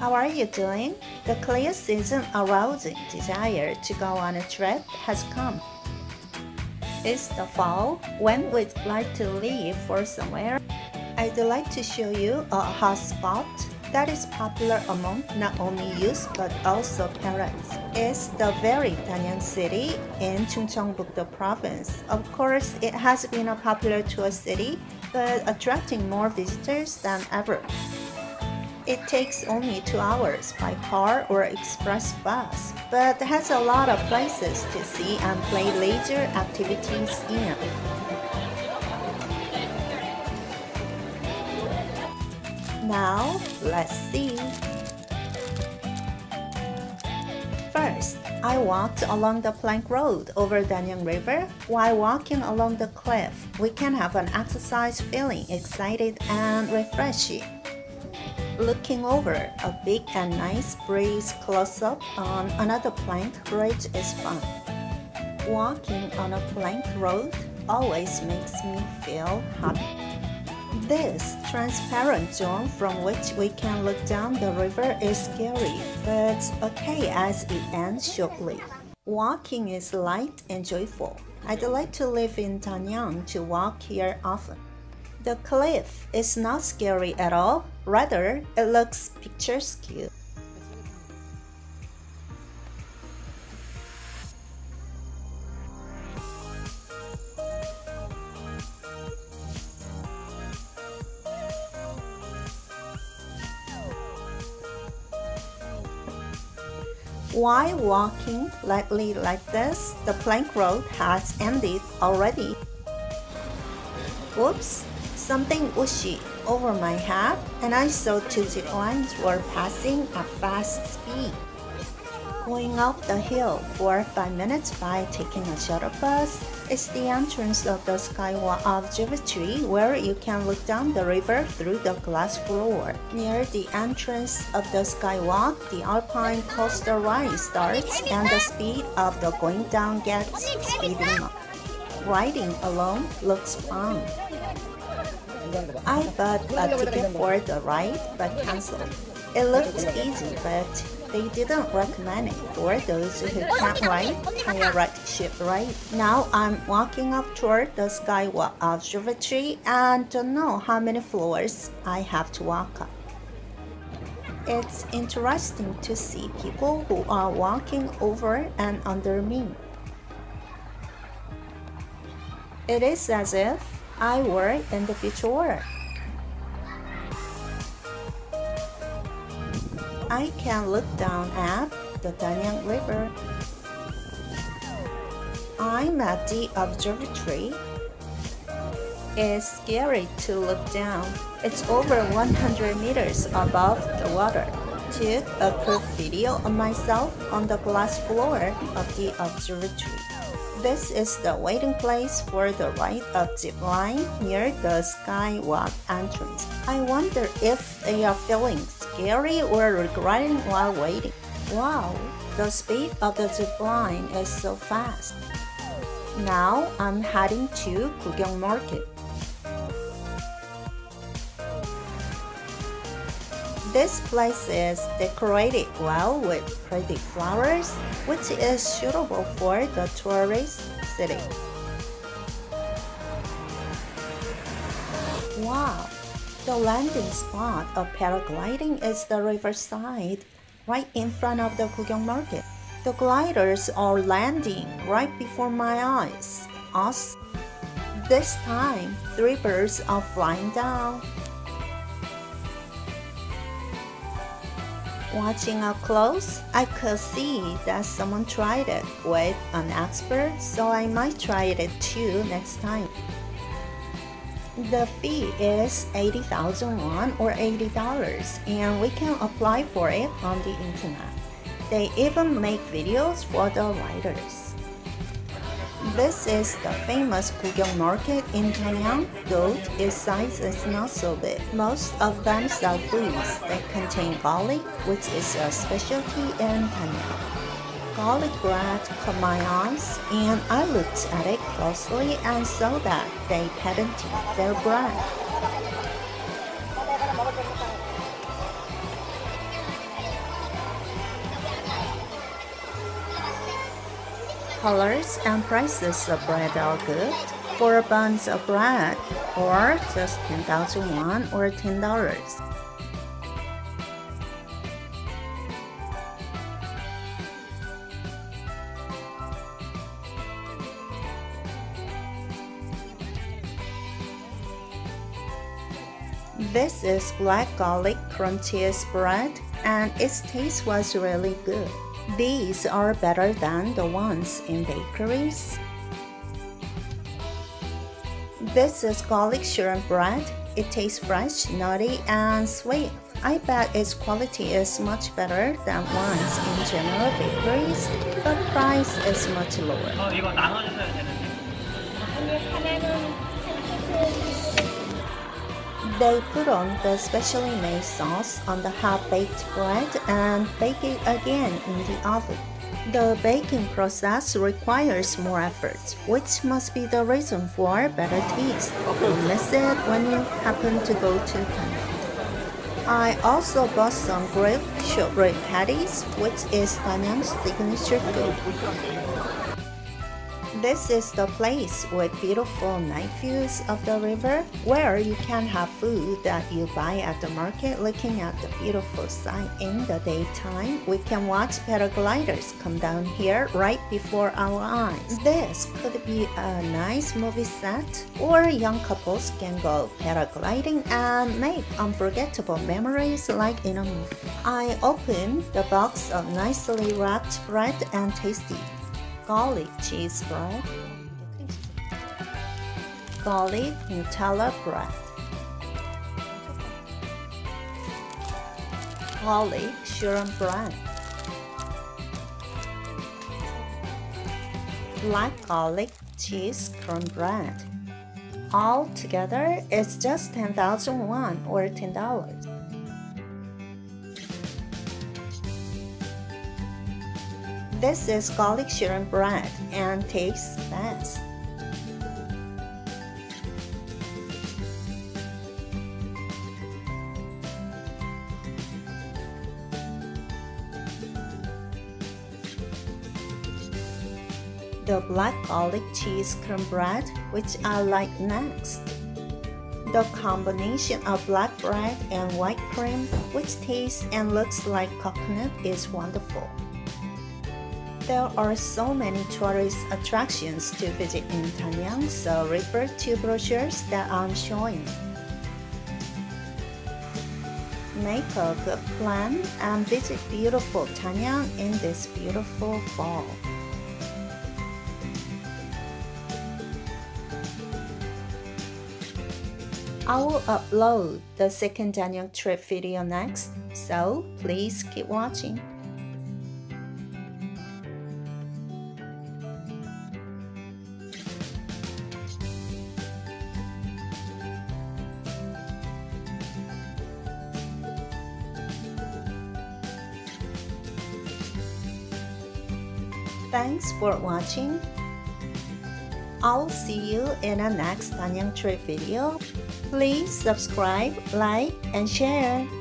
How are you doing? The clear season arousing desire to go on a trip has come. It's the fall when we'd like to leave for somewhere. I'd like to show you a hot spot that is popular among not only youth but also parents. It's the very Danyang City in Chungcheongbukdo Province. Of course, it has been a popular tourist city, but attracting more visitors than ever. It takes only 2 hours by car or express bus, but has a lot of places to see and play leisure activities in. Now, let's see. First, I walked along the Plank Road over Danyang River. While walking along the cliff, we can have an exercise feeling excited and refreshing. Looking over, a big and nice breeze close up on another plank bridge is fun. Walking on a plank road always makes me feel happy. This transparent zone from which we can look down the river is scary, but okay as it ends shortly. Walking is light and joyful. I'd like to live in Danyang to walk here often. The cliff is not scary at all, rather it looks picturesque. While walking lightly like this, the plank road has ended already. Oops! Something whooshed over my head, and I saw two giants were passing at fast speed. Going up the hill for 5 minutes by taking a shuttle bus is the entrance of the Sky Walk observatory, where you can look down the river through the glass floor. Near the entrance of the Sky Walk, the alpine coaster ride starts, and the speed of the going down gets speeding up. Riding alone looks fun. I bought a ticket for the ride but cancelled. It looked easy, but they didn't recommend it for those who can't ride kayak-ship ride. Now I'm walking up toward the Sky Walk observatory and don't know how many floors I have to walk up. It's interesting to see people who are walking over and under me. It is as if I were in the future. I can look down at the Danyang River. I'm at the observatory. It's scary to look down. It's over 100 meters above the water. Took a quick video of myself on the glass floor of the observatory. This is the waiting place for the ride of zip line near the Sky Walk entrance. I wonder if they are feeling scary or regretting while waiting. Wow, the speed of the zip line is so fast. Now I'm heading to Gugyeong Market. This place is decorated well with pretty flowers, which is suitable for the tourist city. Wow! The landing spot of paragliding is the riverside, right in front of the Gugyeong Market. The gliders are landing right before my eyes. Awesome! This time, 3 birds are flying down. Watching up close, I could see that someone tried it with an expert, so I might try it too next time. The fee is 80,000 won or $80, and we can apply for it on the internet. They even make videos for the riders. This is the famous Gugyeong Market in Danyang, though its size is not so big. Most of them sell foods that contain garlic, which is a specialty in Danyang. Garlic bread caught my eyes, and I looked at it closely and saw that they patented their bread. colors and prices of bread are good. For a bunch of bread, or just 10,000 won or $10. This is black garlic crunchiest bread, and its taste was really good. These are better than the ones in bakeries. This is garlic shrimp bread. It tastes fresh, nutty, and sweet. I bet its quality is much better than ones in general bakeries, but price is much lower. They put on the specially made sauce on the hot-baked bread and bake it again in the oven. The baking process requires more effort, which must be the reason for better taste. You miss it when you happen to go to Thailand. I also bought some grilled shortbread patties, which is Danyang's signature food. This is the place with beautiful night views of the river, where you can have food that you buy at the market looking at the beautiful sight. In the daytime, we can watch paragliders come down here right before our eyes. This could be a nice movie set, or young couples can go paragliding and make unforgettable memories like in a movie. I opened the box of nicely wrapped bread and tasted. Garlic cheese bread, garlic Nutella bread, garlic shrimp bread, black garlic cheese cornbread. All together, it's just 10,000 won or $10. This is garlic shrimp bread and tastes best. The black garlic cheese cornbread, which I like next. The combination of black bread and white cream, which tastes and looks like coconut, is wonderful. There are so many tourist attractions to visit in Danyang, so refer to brochures that I'm showing. Make a good plan and visit beautiful Danyang in this beautiful fall. I will upload the second Danyang trip video next, so please keep watching. Thanks for watching. I'll see you in the next Danyang trip video. Please subscribe, like, and share.